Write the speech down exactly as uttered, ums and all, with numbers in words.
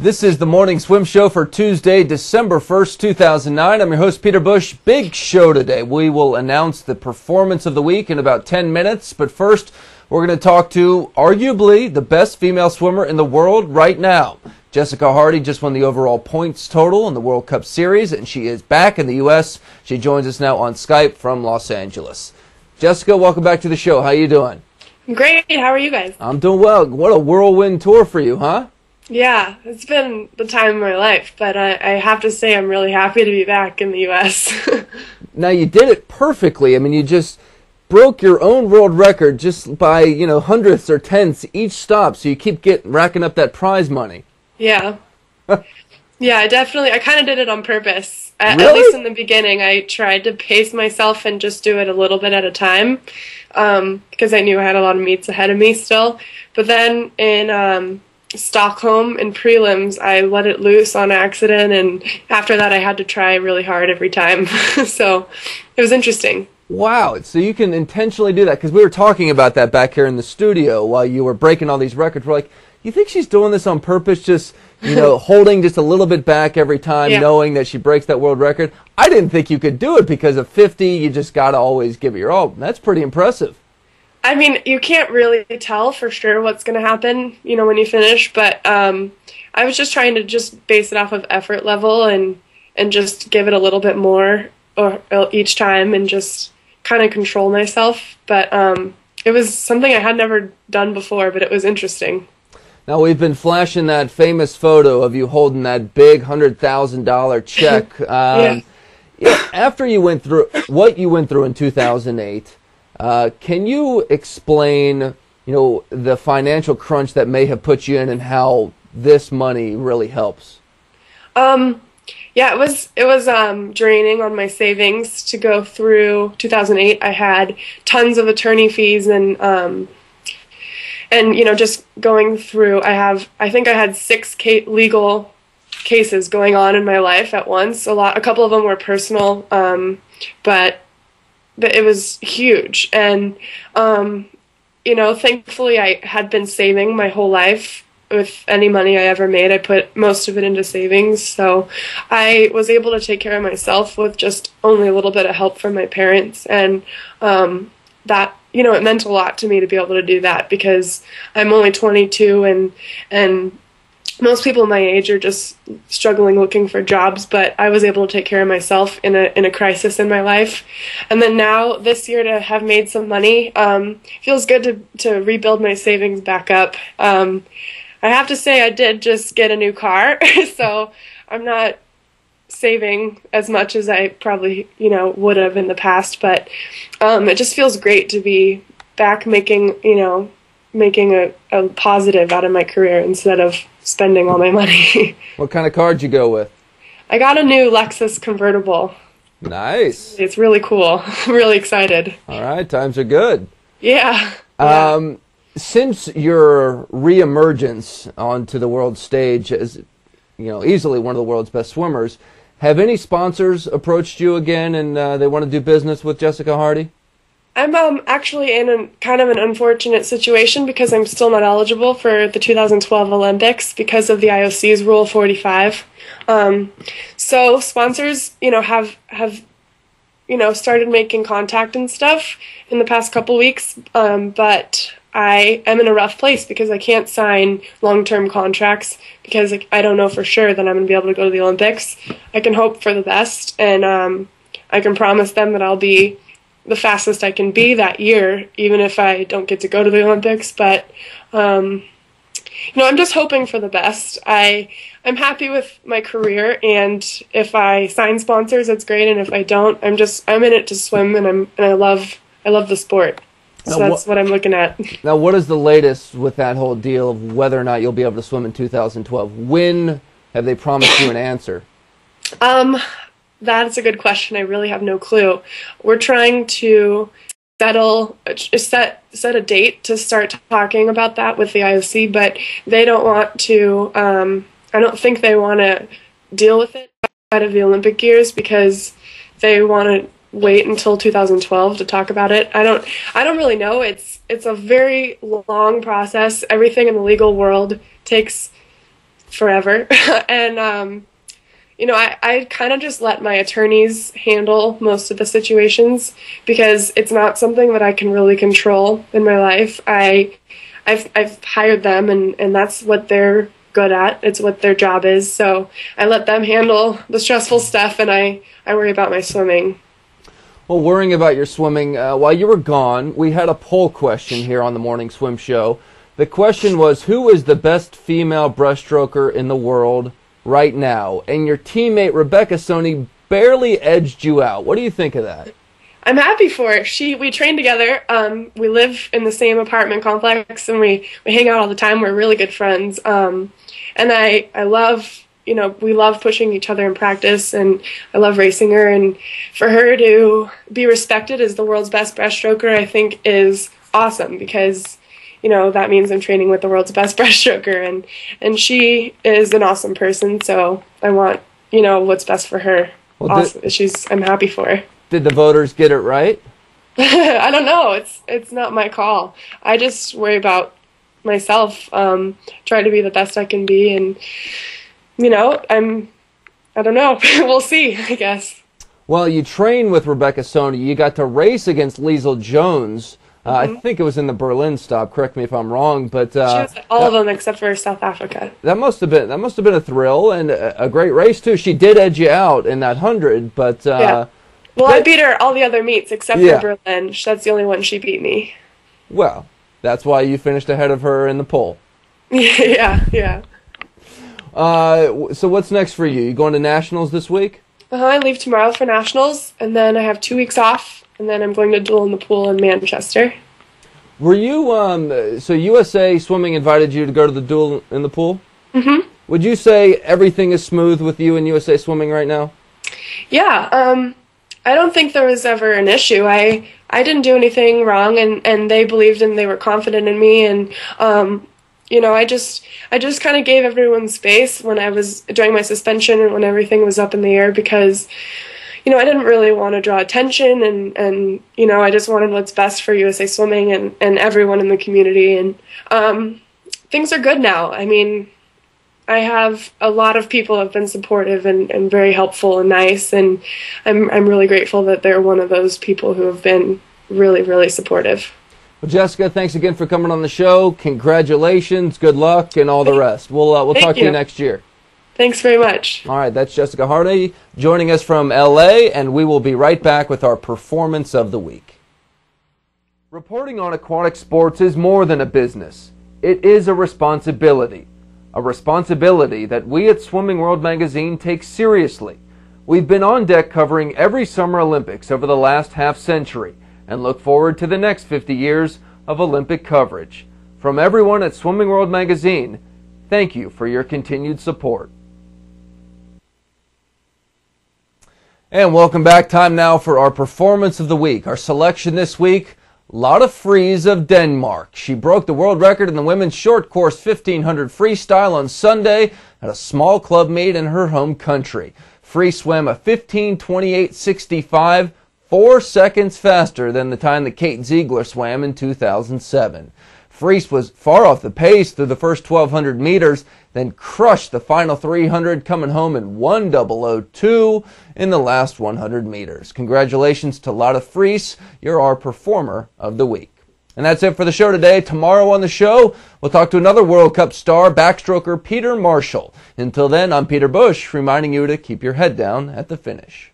This is the Morning Swim Show for Tuesday, December first, two thousand nine. I'm your host, Peter Bush. Big show today. We will announce the performance of the week in about ten minutes. But first, we're going to talk to arguably the best female swimmer in the world right now. Jessica Hardy just won the overall points total in the World Cup Series, and she is back in the U S. She joins us now on Skype from Los Angeles. Jessica, welcome back to the show. How you doing? Great. How are you guys? I'm doing well. What a whirlwind tour for you, huh? Yeah, it's been the time of my life, but I, I have to say I'm really happy to be back in the U S Now, you did it perfectly. I mean, you just broke your own world record just by, you know, hundredths or tenths each stop, so you keep getting racking up that prize money. Yeah. Yeah, I definitely, I kind of did it on purpose. I, really? At least in the beginning, I tried to pace myself and just do it a little bit at a time, um, because I knew I had a lot of meets ahead of me still. But then in... Um, Stockholm in prelims, I let it loose on accident, and after that I had to try really hard every time. So it was interesting. Wow, so you can intentionally do that, because we were talking about that back here in the studio while you were breaking all these records. We're like, you think she's doing this on purpose, just, you know, holding just a little bit back every time, yeah, knowing that she breaks that world record? I didn't think you could do it, because at fifty you just got to always give it your all. That's pretty impressive. I mean, you can't really tell for sure what's going to happen, you know, when you finish, but um, I was just trying to just base it off of effort level and, and just give it a little bit more or, or each time and just kind of control myself. But um, it was something I had never done before, but it was interesting. Now, we've been flashing that famous photo of you holding that big one hundred thousand dollar check. Um, yeah. Yeah, after you went through what you went through in two thousand eight, Uh, can you explain, you know, the financial crunch that may have put you in, and how this money really helps? Um, yeah, it was it was um, draining on my savings to go through two thousand eight. I had tons of attorney fees and um, and you know, just going through. I have I think I had six ca legal cases going on in my life at once. A lot, a couple of them were personal, um, but. But it was huge, and um, you know, thankfully I had been saving my whole life. With any money I ever made, I put most of it into savings, so I was able to take care of myself with just only a little bit of help from my parents, and um, that, you know, it meant a lot to me to be able to do that, because I'm only twenty-two, and and most people my age are just struggling looking for jobs, but I was able to take care of myself in a in a crisis in my life. And then now this year, to have made some money, um, feels good to to rebuild my savings back up. Um, I have to say, I did just get a new car, so I'm not saving as much as I probably, you know, would have in the past. But um, it just feels great to be back making, you know, making a, a positive out of my career instead of spending all my money. What kind of car did you go with? I got a new Lexus convertible. Nice. It's really cool. I'm really excited. All right, times are good. Yeah. Um, yeah. Since your reemergence onto the world stage as, you know, easily one of the world's best swimmers, have any sponsors approached you again, and uh, they want to do business with Jessica Hardy? I'm um, actually in a, kind of an unfortunate situation, because I'm still not eligible for the two thousand twelve Olympics because of the I O C's Rule forty-five. Um, so sponsors, you know, have have, you know, started making contact and stuff in the past couple weeks. Um, but I am in a rough place, because I can't sign long-term contracts, because like, I don't know for sure that I'm going to be able to go to the Olympics. I can hope for the best, and um, I can promise them that I'll be the fastest I can be that year, even if I don't get to go to the Olympics. But um, you know, I'm just hoping for the best. I I'm happy with my career, and if I sign sponsors, it's great, and if I don't, I'm just I'm in it to swim, and I'm and I love I love the sport. So now, that's what I'm looking at. Now, what is the latest with that whole deal of whether or not you'll be able to swim in two thousand twelve? When have they promised you an answer? Um. That's a good question. I really have no clue. We're trying to settle set set a date to start talking about that with the I O C, but they don't want to. Um, I don't think they want to deal with it out of the Olympic years, because they want to wait until two thousand twelve to talk about it. I don't. I don't really know. It's it's a very long process. Everything in the legal world takes forever. And, um, you know, I, I kind of just let my attorneys handle most of the situations, because it's not something that I can really control in my life. I, I've, I've hired them, and, and that's what they're good at. It's what their job is. So I let them handle the stressful stuff, and I, I worry about my swimming. Well, worrying about your swimming, uh, while you were gone, we had a poll question here on the Morning Swim Show. The question was, who is the best female breaststroker in the world right now? And your teammate Rebecca Soni barely edged you out. What do you think of that? I'm happy for her. She, we train together. Um, we live in the same apartment complex, and we, we hang out all the time. We're really good friends. Um, and I, I love, you know, we love pushing each other in practice, and I love racing her. And for her to be respected as the world's best breaststroker, I think, is awesome, because, you know, that means I'm training with the world's best breaststroker, and, and she is an awesome person, so I want, you know, what's best for her. Well, awesome. did, She's, I'm happy for her. Did the voters get it right? I don't know. It's, it's not my call. I just worry about myself, um, try to be the best I can be, and, you know, I'm, I don't know. We'll see, I guess. Well, you train with Rebecca Soni. You got to race against Liesl Jones. Uh, I think it was in the Berlin stop. Correct me if I'm wrong, but uh, she was all of them except for South Africa. That must have been that must have been a thrill and a, a great race too. She did edge you out in that hundred, but uh, yeah. Well, but, I beat her all the other meets except yeah. for Berlin. That's the only one she beat me. Well, that's why you finished ahead of her in the poll. yeah, yeah. Uh, so what's next for you? You going to nationals this week? Uh-huh, I leave tomorrow for nationals, and then I have two weeks off. And then I'm going to duel in the pool in Manchester. Were you, um, so U S A Swimming invited you to go to the duel in the pool? Mm-hmm. Would you say everything is smooth with you in U S A Swimming right now? Yeah, um, I don't think there was ever an issue. I, I didn't do anything wrong, and, and they believed and they were confident in me, and, um, you know, I just, I just kind of gave everyone space when I was, during my suspension and when everything was up in the air, because, you know, I didn't really want to draw attention, and, and you know, I just wanted what's best for U S A Swimming and, and everyone in the community, and um, things are good now. I mean, I have a lot of people have been supportive and, and very helpful and nice, and I'm, I'm really grateful that they're one of those people who have been really, really supportive. Well, Jessica, thanks again for coming on the show. Congratulations, good luck, and all the rest. We'll, uh, we'll talk to you next year. Thanks very much. All right, that's Jessica Hardy joining us from L A, and we will be right back with our Performance of the Week. Reporting on aquatic sports is more than a business. It is a responsibility, a responsibility that we at Swimming World Magazine take seriously. We've been on deck covering every Summer Olympics over the last half century and look forward to the next fifty years of Olympic coverage. From everyone at Swimming World Magazine, thank you for your continued support. And welcome back. Time now for our Performance of the Week. Our selection this week, Lotte Friis of Denmark. She broke the world record in the women's short course fifteen hundred freestyle on Sunday at a small club meet in her home country. Friis swam a fifteen twenty-eight sixty-five, four seconds faster than the time that Kate Ziegler swam in two thousand seven. Friis was far off the pace through the first twelve hundred meters, then crushed the final three hundred, coming home in one oh oh two in the last one hundred meters. Congratulations to Lotte Friis. You're our Performer of the Week. And that's it for the show today. Tomorrow on the show, we'll talk to another World Cup star, backstroker Peter Marshall. Until then, I'm Peter Bush, reminding you to keep your head down at the finish.